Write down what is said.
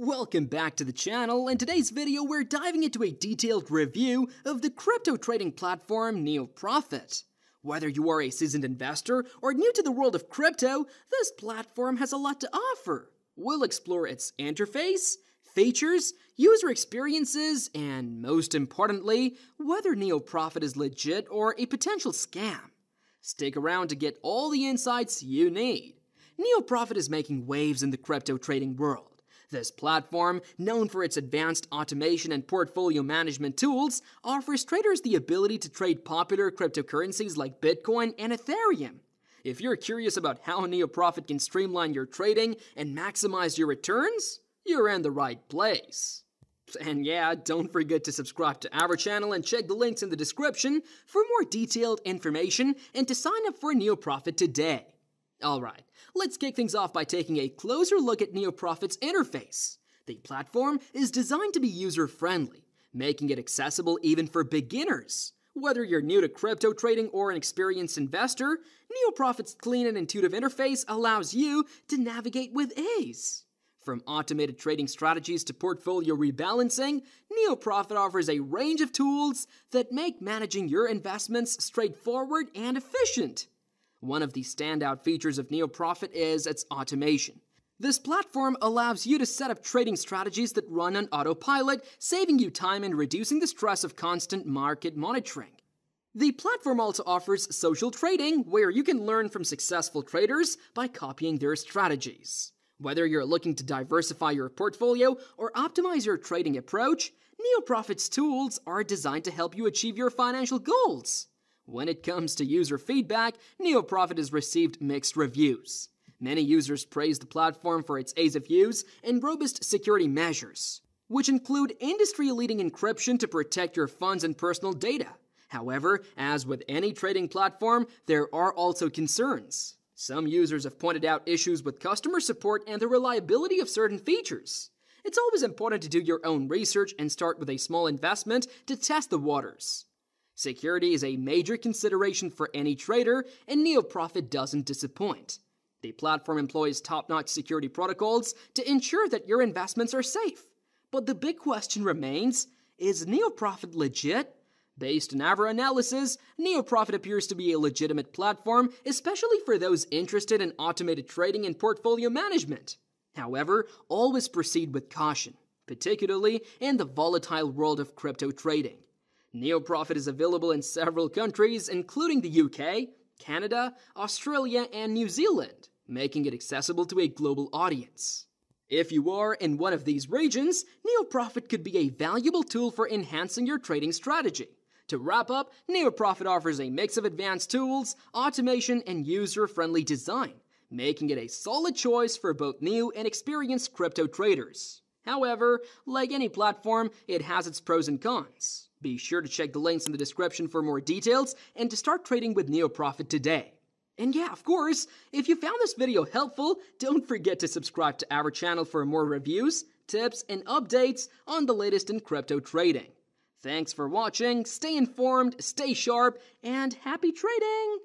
Welcome back to the channel. In today's video, we're diving into a detailed review of the crypto trading platform NeoProfit. Whether you are a seasoned investor or new to the world of crypto, this platform has a lot to offer. We'll explore its interface, features, user experiences, and most importantly, whether NeoProfit is legit or a potential scam. Stick around to get all the insights you need. NeoProfit is making waves in the crypto trading world. This platform, known for its advanced automation and portfolio management tools, offers traders the ability to trade popular cryptocurrencies like Bitcoin and Ethereum. If you're curious about how NeoProfit can streamline your trading and maximize your returns, you're in the right place. And yeah, don't forget to subscribe to our channel and check the links in the description for more detailed information and to sign up for NeoProfit today. Alright, let's kick things off by taking a closer look at NeoProfit's interface. The platform is designed to be user-friendly, making it accessible even for beginners. Whether you're new to crypto trading or an experienced investor, NeoProfit's clean and intuitive interface allows you to navigate with ease. From automated trading strategies to portfolio rebalancing, NeoProfit offers a range of tools that make managing your investments straightforward and efficient. One of the standout features of NeoProfit is its automation. This platform allows you to set up trading strategies that run on autopilot, saving you time and reducing the stress of constant market monitoring. The platform also offers social trading, where you can learn from successful traders by copying their strategies. Whether you're looking to diversify your portfolio or optimize your trading approach, NeoProfit's tools are designed to help you achieve your financial goals. When it comes to user feedback, NeoProfit has received mixed reviews. Many users praise the platform for its ease of use and robust security measures, which include industry-leading encryption to protect your funds and personal data. However, as with any trading platform, there are also concerns. Some users have pointed out issues with customer support and the reliability of certain features. It's always important to do your own research and start with a small investment to test the waters. Security is a major consideration for any trader, and NeoProfit doesn't disappoint. The platform employs top-notch security protocols to ensure that your investments are safe. But the big question remains, is NeoProfit legit? Based on our analysis, NeoProfit appears to be a legitimate platform, especially for those interested in automated trading and portfolio management. However, always proceed with caution, particularly in the volatile world of crypto trading. NeoProfit is available in several countries, including the UK, Canada, Australia, and New Zealand, making it accessible to a global audience. If you are in one of these regions, NeoProfit could be a valuable tool for enhancing your trading strategy. To wrap up, NeoProfit offers a mix of advanced tools, automation, and user-friendly design, making it a solid choice for both new and experienced crypto traders. However, like any platform, it has its pros and cons. Be sure to check the links in the description for more details and to start trading with NeoProfit today. And yeah, of course, if you found this video helpful, don't forget to subscribe to our channel for more reviews, tips, and updates on the latest in crypto trading. Thanks for watching, stay informed, stay sharp, and happy trading!